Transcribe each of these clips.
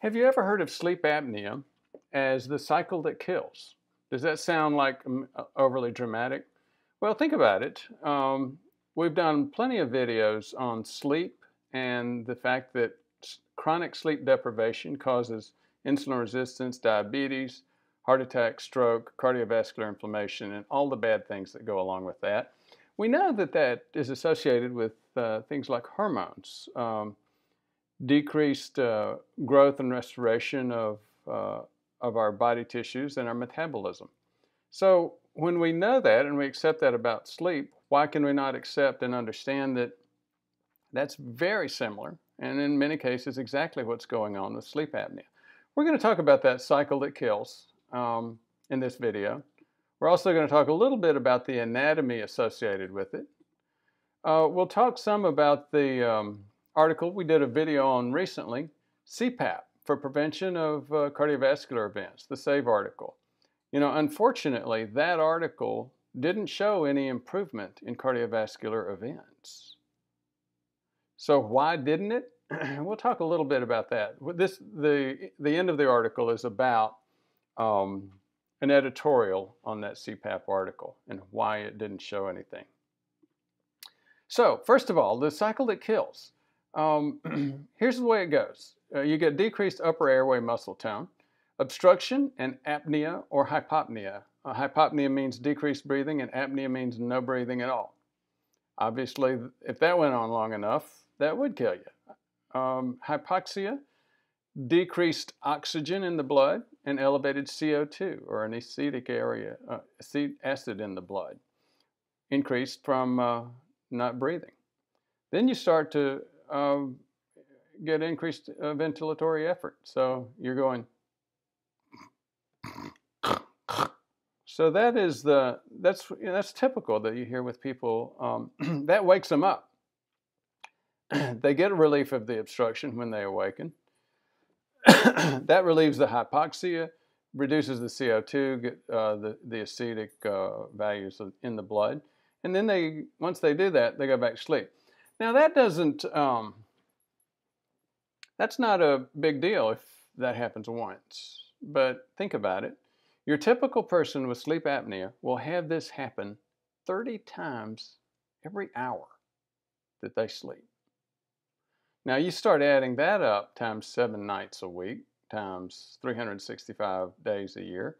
Have you ever heard of sleep apnea as the cycle that kills? Does that sound like overly dramatic? Well, think about it. We've done plenty of videos on sleep and the fact that chronic sleep deprivation causes insulin resistance, diabetes, heart attack, stroke, cardiovascular inflammation, and all the bad things that go along with that. We know that that is associated with things like hormones, decreased growth and restoration of our body tissues and our metabolism. So when we know that and we accept that about sleep, why can we not accept and understand that that's very similar and in many cases exactly what's going on with sleep apnea? We're going to talk about that cycle that kills in this video. We're also going to talk a little bit about the anatomy associated with it. We'll talk some about the article we did a video on recently, CPAP for prevention of cardiovascular events, the SAVE article. You know, unfortunately, that article didn't show any improvement in cardiovascular events. So why didn't it? We'll talk a little bit about that. The end of the article is about an editorial on that CPAP article and why it didn't show anything. So, first of all, the cycle that kills. Here's the way it goes. You get decreased upper airway muscle tone, obstruction, and apnea or hypopnea. Hypopnea means decreased breathing, and apnea means no breathing at all. Obviously, if that went on long enough, that would kill you. Hypoxia, decreased oxygen in the blood, and elevated CO2, or an acetic acid in the blood, increased from not breathing. Then you start to get increased ventilatory effort. So you're going. So that is that's typical that you hear with people. That wakes them up. They get relief of the obstruction when they awaken. That relieves the hypoxia, reduces the CO2, the acetic values in the blood, and then once they do that, they go back to sleep. Now that doesn't. That's not a big deal if that happens once, but think about it. Your typical person with sleep apnea will have this happen 30 times every hour that they sleep. Now you start adding that up times 7 nights a week, times 365 days a year,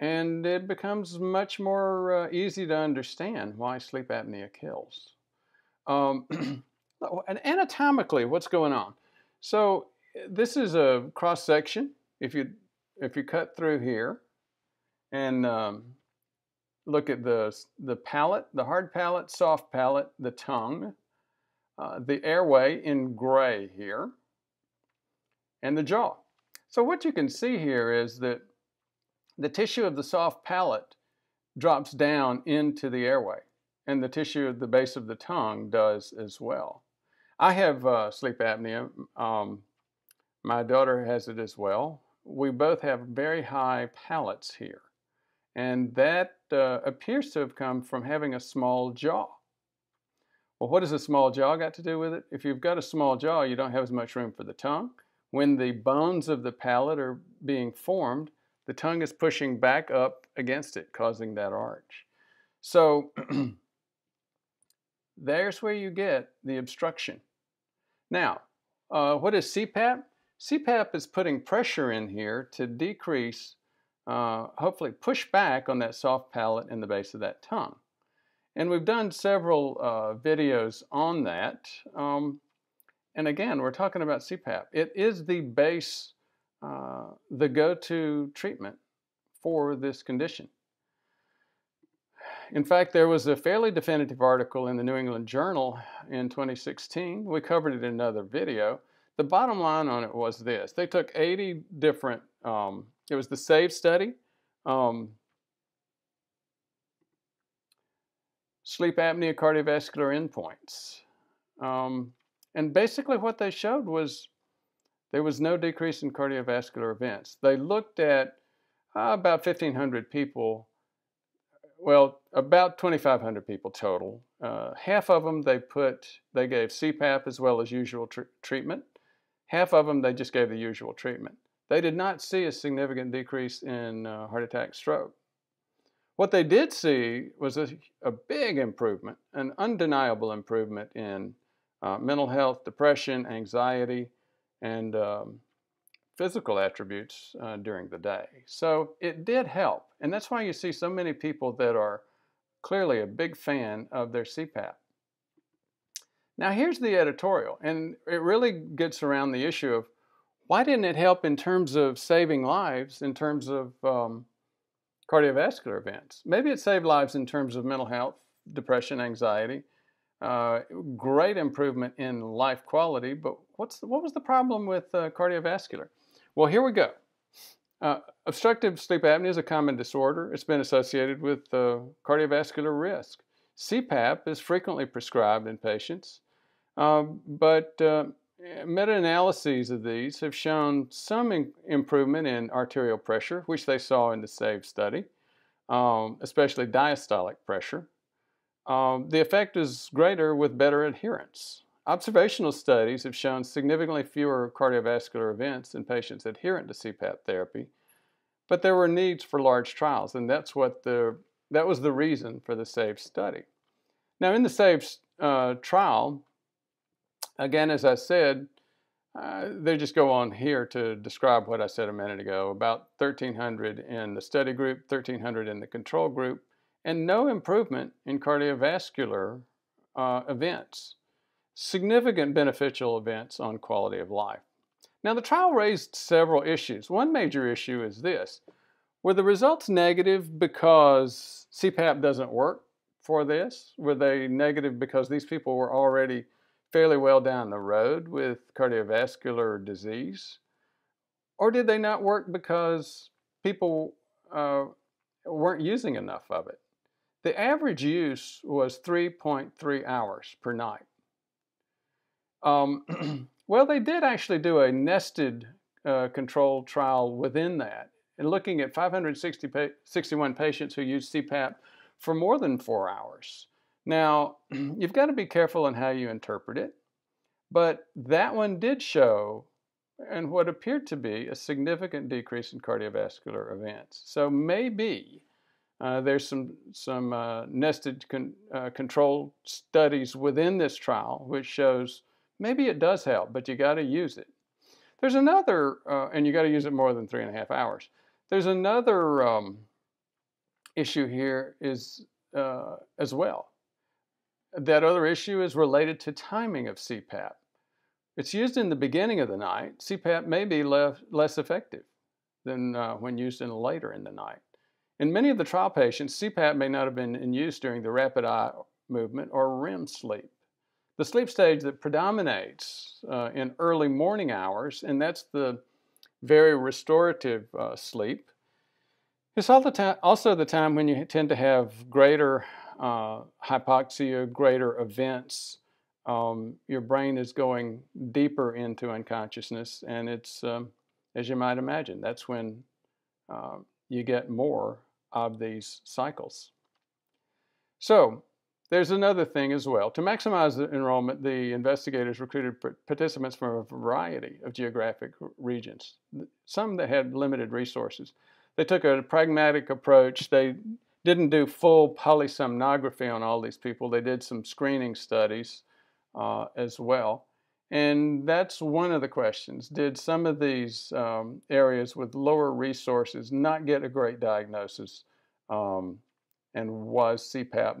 and it becomes much more easy to understand why sleep apnea kills. And anatomically, what's going on? So this is a cross section. If you cut through here and look at the palate, the hard palate, soft palate, the tongue, the airway in gray here, and the jaw. So what you can see here is that the tissue of the soft palate drops down into the airway, and the tissue at the base of the tongue does as well. I have sleep apnea. My daughter has it as well. We both have very high palates here. And that appears to have come from having a small jaw. Well, what does a small jaw got to do with it? If you've got a small jaw, you don't have as much room for the tongue. When the bones of the palate are being formed, the tongue is pushing back up against it, causing that arch. So there's where you get the obstruction. Now, what is CPAP? CPAP is putting pressure in here to decrease, hopefully push back on that soft palate and the base of that tongue. And we've done several videos on that. And again, we're talking about CPAP. It is the base, the go-to treatment for this condition. In fact, there was a fairly definitive article in the New England Journal in 2016. We covered it in another video. The bottom line on it was this. They took 80 different, it was the SAVE study, sleep apnea cardiovascular endpoints. And basically what they showed was there was no decrease in cardiovascular events. They looked at about 1,500 people. Well, about 2,500 people total. Half of them they gave CPAP as well as usual treatment. Half of them, they just gave the usual treatment. They did not see a significant decrease in heart attack, stroke. What they did see was a big improvement, an undeniable improvement in mental health, depression, anxiety, and physical attributes during the day. So it did help. And that's why you see so many people that are clearly a big fan of their CPAP. Now here's the editorial, and it really gets around the issue of why didn't it help in terms of saving lives, in terms of cardiovascular events? Maybe it saved lives in terms of mental health, depression, anxiety, great improvement in life quality, but what was the problem with cardiovascular? Well, here we go. Obstructive sleep apnea is a common disorder. It's been associated with cardiovascular risk. CPAP is frequently prescribed in patients, but meta-analyses of these have shown some improvement in arterial pressure, which they saw in the SAVE study, especially diastolic pressure. The effect is greater with better adherence. Observational studies have shown significantly fewer cardiovascular events in patients adherent to CPAP therapy, but there were needs for large trials, and that's what that was the reason for the SAVE study. Now, in the SAVE trial, again, as I said, they just go on here to describe what I said a minute ago, about 1,300 in the study group, 1,300 in the control group, and no improvement in cardiovascular events. Significant beneficial events on quality of life. Now, the trial raised several issues. One major issue is this. Were the results negative because CPAP doesn't work for this? Were they negative because these people were already fairly well down the road with cardiovascular disease? Or did they not work because people weren't using enough of it? The average use was 3.3 hours per night. Well, they did actually do a nested controlled trial within that, and looking at 561 patients who used CPAP for more than 4 hours. Now, you've got to be careful in how you interpret it, but that one did show, and what appeared to be, a significant decrease in cardiovascular events. So maybe there's some nested controlled studies within this trial which shows maybe it does help, but you got to use it. There's another, and you got to use it more than 3.5 hours. There's another issue here is as well. That other issue is related to timing of CPAP. It's used in the beginning of the night. CPAP may be less effective than when used in later in the night. In many of the trial patients, CPAP may not have been in use during the rapid eye movement or REM sleep. The sleep stage that predominates in early morning hours, and that's the very restorative sleep, is also the time when you tend to have greater hypoxia, greater events. Your brain is going deeper into unconsciousness, and it's, as you might imagine, that's when you get more of these cycles. So, there's another thing as well. To maximize the enrollment, the investigators recruited participants from a variety of geographic regions, some that had limited resources. They took a pragmatic approach. They didn't do full polysomnography on all these people. They did some screening studies as well. And that's one of the questions. Did some of these areas with lower resources not get a great diagnosis? And was CPAP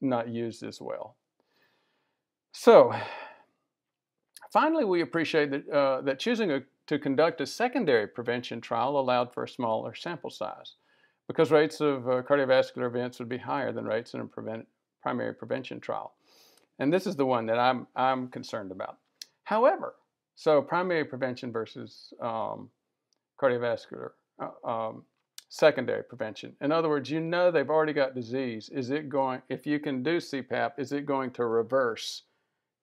not used as well? So, finally, we appreciate that choosing to conduct a secondary prevention trial allowed for a smaller sample size, because rates of cardiovascular events would be higher than rates in a primary prevention trial. And this is the one that I'm concerned about. However, so primary prevention versus cardiovascular secondary prevention. In other words, you know they've already got disease. Is it going, if you can do CPAP, is it going to reverse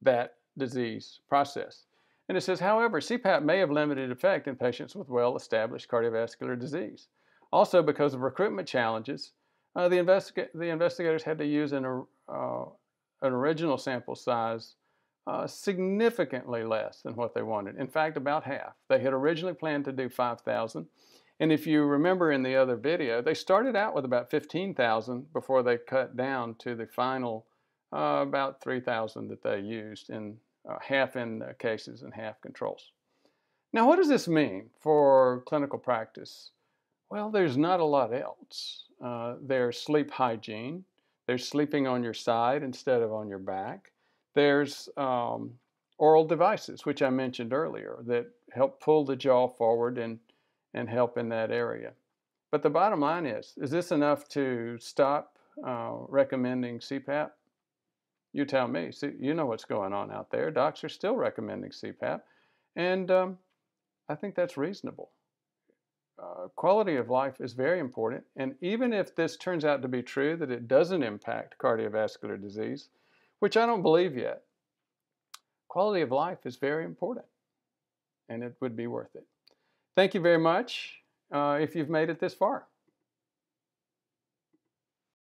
that disease process? And it says, however, CPAP may have limited effect in patients with well-established cardiovascular disease. Also, because of recruitment challenges, the investigators had to use an original sample size significantly less than what they wanted. In fact, about half. They had originally planned to do 5,000. And if you remember in the other video, they started out with about 15,000 before they cut down to the final about 3,000 that they used, in half in cases and half controls. Now, what does this mean for clinical practice? Well, there's not a lot else. There's sleep hygiene. There's sleeping on your side instead of on your back. There's oral devices, which I mentioned earlier, that help pull the jaw forward and help in that area. But the bottom line is this enough to stop recommending CPAP? You tell me. See, you know what's going on out there. Docs are still recommending CPAP. And I think that's reasonable. Quality of life is very important, and even if this turns out to be true, that it doesn't impact cardiovascular disease, which I don't believe yet, quality of life is very important, and it would be worth it. Thank you very much if you've made it this far.